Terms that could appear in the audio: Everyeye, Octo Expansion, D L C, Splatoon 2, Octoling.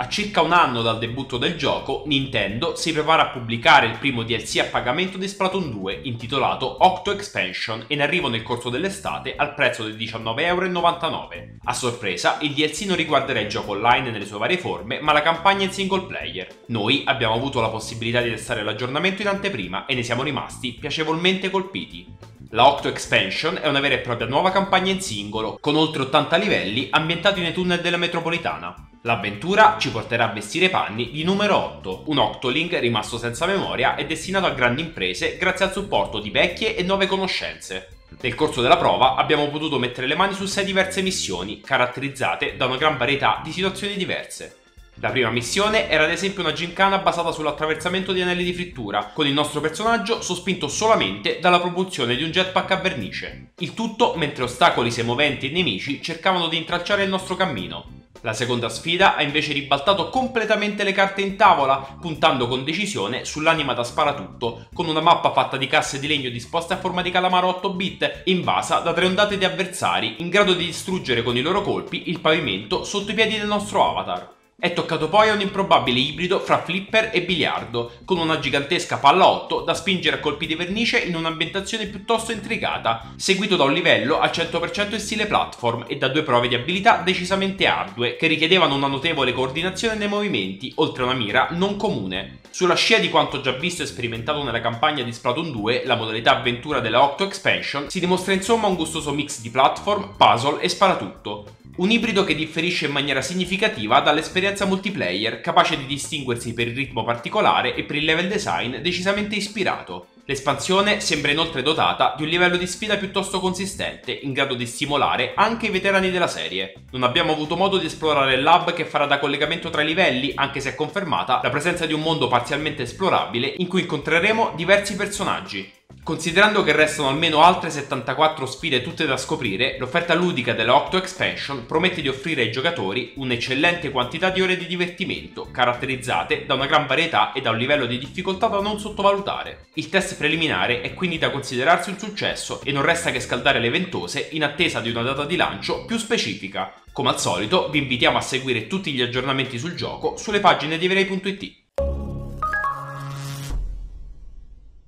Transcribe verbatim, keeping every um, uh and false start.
A circa un anno dal debutto del gioco, Nintendo si prepara a pubblicare il primo D L C a pagamento di Splatoon due, intitolato Octo Expansion, e ne arrivo nel corso dell'estate al prezzo di diciannove e novantanove euro. A sorpresa, il D L C non riguarderà il gioco online nelle sue varie forme, ma la campagna in single player. Noi abbiamo avuto la possibilità di testare l'aggiornamento in anteprima e ne siamo rimasti piacevolmente colpiti. La Octo Expansion è una vera e propria nuova campagna in singolo, con oltre ottanta livelli ambientati nei tunnel della metropolitana. L'avventura ci porterà a vestire i panni di numero otto, un Octoling rimasto senza memoria e destinato a grandi imprese grazie al supporto di vecchie e nuove conoscenze. Nel corso della prova abbiamo potuto mettere le mani su sei diverse missioni, caratterizzate da una gran varietà di situazioni diverse. La prima missione era ad esempio una gincana basata sull'attraversamento di anelli di frittura, con il nostro personaggio sospinto solamente dalla propulsione di un jetpack a vernice. Il tutto mentre ostacoli semoventi e nemici cercavano di intralciare il nostro cammino. La seconda sfida ha invece ribaltato completamente le carte in tavola, puntando con decisione sull'anima da sparatutto, con una mappa fatta di casse di legno disposte a forma di calamaro otto bit, invasa da tre ondate di avversari, in grado di distruggere con i loro colpi il pavimento sotto i piedi del nostro avatar. È toccato poi a un improbabile ibrido fra flipper e biliardo, con una gigantesca palla otto da spingere a colpi di vernice in un'ambientazione piuttosto intricata, seguito da un livello al cento per cento in stile platform e da due prove di abilità decisamente ardue, che richiedevano una notevole coordinazione nei movimenti, oltre a una mira non comune. Sulla scia di quanto già visto e sperimentato nella campagna di Splatoon due, la modalità avventura della Octo Expansion si dimostra insomma un gustoso mix di platform, puzzle e sparatutto. Un ibrido che differisce in maniera significativa dall'esperienza multiplayer, capace di distinguersi per il ritmo particolare e per il level design decisamente ispirato. L'espansione sembra inoltre dotata di un livello di sfida piuttosto consistente, in grado di stimolare anche i veterani della serie. Non abbiamo avuto modo di esplorare il lab che farà da collegamento tra i livelli, anche se è confermata la presenza di un mondo parzialmente esplorabile in cui incontreremo diversi personaggi. Considerando che restano almeno altre settantaquattro sfide tutte da scoprire, l'offerta ludica della Octo Expansion promette di offrire ai giocatori un'eccellente quantità di ore di divertimento, caratterizzate da una gran varietà e da un livello di difficoltà da non sottovalutare. Il test preliminare è quindi da considerarsi un successo e non resta che scaldare le ventose in attesa di una data di lancio più specifica. Come al solito, vi invitiamo a seguire tutti gli aggiornamenti sul gioco sulle pagine di evereye punto it.